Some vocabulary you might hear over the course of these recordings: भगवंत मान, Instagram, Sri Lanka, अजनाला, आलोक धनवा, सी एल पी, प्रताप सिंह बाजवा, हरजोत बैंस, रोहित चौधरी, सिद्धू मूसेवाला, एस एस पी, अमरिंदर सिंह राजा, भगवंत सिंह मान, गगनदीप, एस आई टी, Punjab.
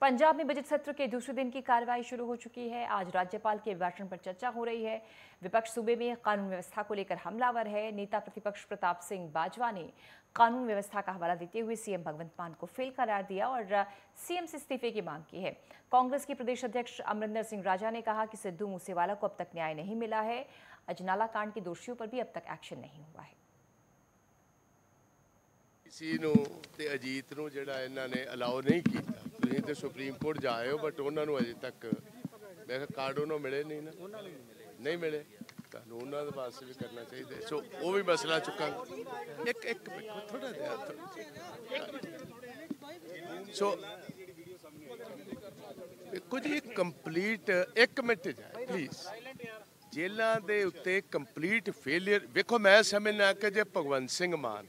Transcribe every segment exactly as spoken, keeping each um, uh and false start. पंजाब में बजट सत्र के दूसरे दिन की कार्रवाई शुरू हो चुकी है। आज राज्यपाल के अभिभाषण पर चर्चा हो रही है। विपक्ष सूबे में कानून व्यवस्था को लेकर हमलावर है। नेता प्रतिपक्ष प्रताप सिंह बाजवा ने कानून व्यवस्था का हवाला देते हुए सीएम भगवंत मान को फेल करार दिया और सीएम से इस्तीफे की मांग की है। कांग्रेस के प्रदेश अध्यक्ष अमरिंदर सिंह राजा ने कहा कि सिद्धू मूसेवाला को अब तक न्याय नहीं मिला है। अजनाला कांड के दोषियों पर भी अब तक एक्शन नहीं हुआ है। किसी नूं ते अजीत नूं जिहड़ा इन्हां ने अलाउ नहीं कीता। तुसीं ते सुप्रीम कोर्ट जाए हो बट उन्हां नूं अजे तक मैं कहा कार्ड उन्हां मिले नहीं ना नहीं मिले तानूं उन्हां दे पास भी करना चाहिए। सो वो भी मसला चुका एक एक थोड़ा जिहा सो कुछ एक कंप्लीट एक मिनट जाए प्लीज जेलों के उत्ते कंप्लीट फेलियर। देखो मैं समझना कि जे भगवंत सिंह मान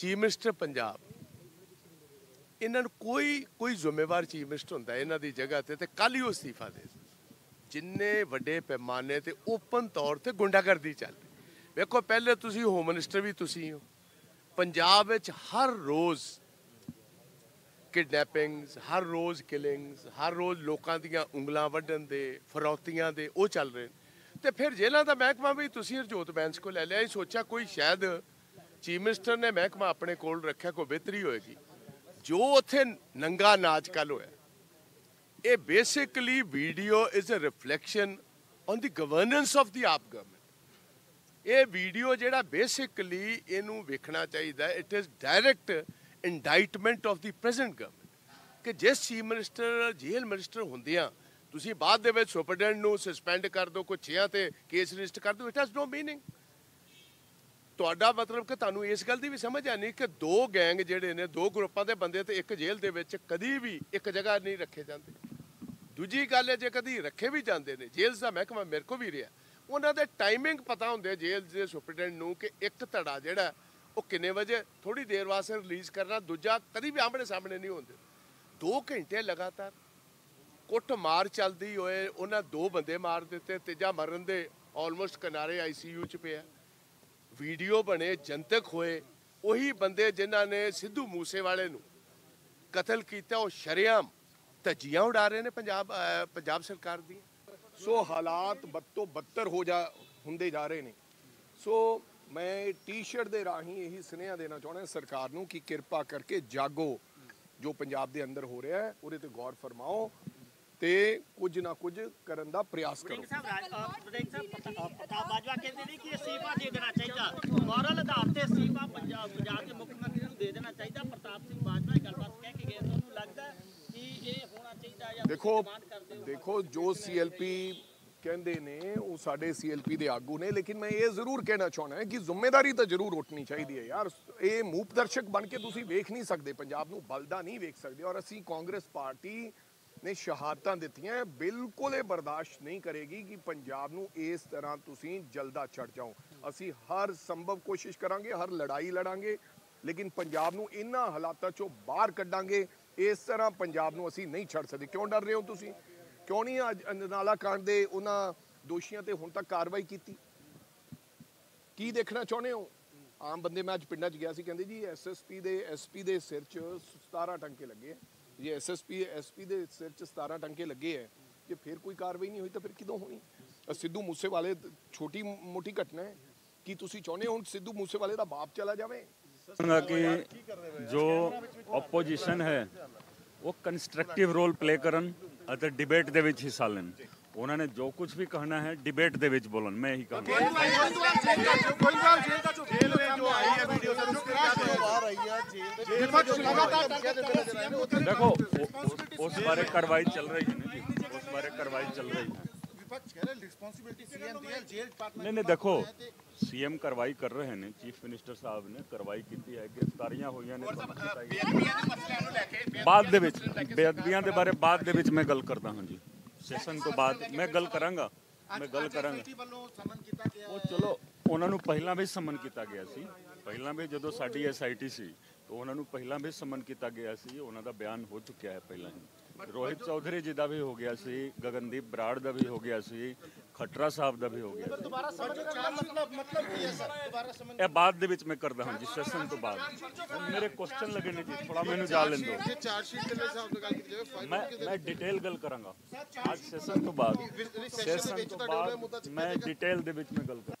चीफ मिनिस्टर पंजाब इन्हों कोई कोई जिम्मेवार चीफ मिनिस्टर होंगे इन्हों की जगह पर तो कल ही इस्तीफा दे जिन्ने वड्डे पैमाने पर ओपन तौर पर गुंडागर्दी चलती। देखो पहले तुसी होम मिनिस्टर भी तुसी हो पंजाब हर रोज़ किडनैपिंग्स हर रोज़ किलिंग्स हर रोज़ लोगों दियां उंगलां वड्डन दे फरौतियां दे वो चल रहे हैं। तो फिर जेलों का महकमा भी तुसी हरजोत बैंस को लै लिया सोचा कोई शायद चीफ मिनिस्टर ने महकमा अपने कोल रखा कोई बेहतरी होएगी जो उत्थे नंगा नाच कल होया। ये basically video is a reflection on the governance of the AAP government. ये वीडियो जिहड़ा बेसिकली इनू वेखना चाहिए it is direct indictment of the present government कि जिस चीफ मिनिस्टर जेल मिनिस्टर होंदियां तुसीं बाद दे विच सुपरडेंट नू सस्पेंड कर दो कोई छेआं ते केस रजिस्टर कर दो इट हैज़ नो मीनिंग। ਤੁਹਾਡਾ मतलब कि ਤੁਹਾਨੂੰ इस गल की भी समझ आ नहीं कि दो गैंग ਜਿਹੜੇ ਨੇ दो ਗਰੁੱਪਾਂ ਦੇ ਬੰਦੇ ਤੇ ਇੱਕ ਜੇਲ੍ਹ ਦੇ ਵਿੱਚ ਕਦੀ भी एक जगह नहीं रखे जाते। दूजी गल है जे कभी रखे भी जाते हैं जेल्स का महकमा मेरे को भी रहा ਉਹਨਾਂ ਦੇ टाइमिंग पता ਹੁੰਦੇ जेल के ਸੁਪਰਡੈਂਟ ਨੂੰ कि एक ਧੜਾ ਜਿਹੜਾ ਉਹ ਕਿੰਨੇ ਵਜੇ थोड़ी देर वास्ते रिलीज़ करना दूजा कभी भी आमने सामने नहीं ਹੁੰਦੇ। दो घंटे लगातार ਕੁੱਟ ਮਾਰ ਚੱਲਦੀ ਹੋਏ ਉਹਨਾਂ दो ਬੰਦੇ ਮਾਰ ਦਿੱਤੇ ਤੀਜਾ ਮਰਨ ਦੇ ਆਲਮੋਸਟ किनारे आई सी यू ਚ ਪਿਆ। वीडियो बने जनतक होए उही बंदे जिन्हों ने सिद्धू मूसेवाले नू कतल किया और शरेआम तजियां उड़ा रहे ने पंजाब पंजाब सरकार दी। सो हालात बद तो बदतर हो जा होंदे जा रहे ने। सो मैं टी शर्ट दे राही यही सुनेहा देना चाहना सरकार नू कि किरपा करके जागो जो पंजाब दे अंदर हो रहा है उहदे ते गौर फरमाओ ते कुछ ना कुछ करन दा प्रयास करो। देखो देखो जो सी एल पी कहते हैं वो साढ़े सी एल पी के आगू ने लेकिन मैं ये जरूर कहना चाहना है कि जिम्मेदारी तो जरूर उठनी चाहिए यार। ये मूप दर्शक बन के तुसीं वेख नहीं सकते पंजाब नूं बलदा नहीं वेख सकते और असीं कांग्रेस पार्टी ने शहादतां दित्तियां बिल्कुल ये बर्दाश्त नहीं करेगी कि पंजाब नूं इस तरह तुसीं जल्दा चढ़ जाओ। असीं हर संभव कोशिश करांगे हर लड़ाई लड़ांगे लेकिन पंजाब नूं इन्हां हालातां चों बाहर कड्डांगे। इस तरह पंजाब नूं असीं नहीं छड़ सकदे। क्यों डर रहे हो तुसीं क्यों नहीं अज अजनाला कांड दे उन्हां दोषियां ते हुण तक कार्रवाई कीती की देखना चाहुंदे हो। आम बंदे मैं अज पिंडां च गया सी कहंदे जी एस एस पी दे एस पी दे सिर च सतारह टंके लगे ये एस एस पी S P के सिर च सतारह टंके लगे है कि फिर कोई कार्रवाई नहीं हुई तो फिर किदों होनी। सिद्धू मूसेवाले छोटी मोटी घटना है कि तुसीं चाहुंदे हो सिद्धू मूसेवाले दा बाप चला जावे। कि जो ओपोजिशन है वो कंस्ट्रक्टिव रोल प्ले करन अते डिबेट दे विच हिस्सा लेन उन्होंने जो कुछ भी कहना है डिबेट दे विच बोलन मैं ही कहूँगा। देखो उस बारे कार्रवाई चल रही है उस बारे कार्रवाई चल रही है नहीं नहीं देखो सीएम कार्रवाई कर रहे हैं चीफ मिनिस्टर साहब ने कार्रवाई की है गिरफ्तारियां हुई ने बाद बेअदबियां दे बारे बाद दे विच मैं गल करता हाँ जी सेशन तो बाद मैं गल करांगा मैं गल करांगा वो चलो उन्होंने पहला भी समन किया गया सी पहला भी जो साडी एस आई टी सी तो उन्होंने पहला भी समन किया गया सी, उन्हों का बयान हो चुका है पहला ही। रोहित चौधरी जी का भी हो गया सी, गगनदीप बराड़ का भी हो गया सी, खटरा साहब का भी हो गया। यह बाद मैं करता हाँ जी, सैशन तो बाद मेरे क्वेश्चन लगे ने जी, थोड़ा मैंने जा लें दो, मैं मैं डिटेल गल करांगा आज सैशन तो बाद, सैशन तो बाद मैं डिटेल दे विच में गल कर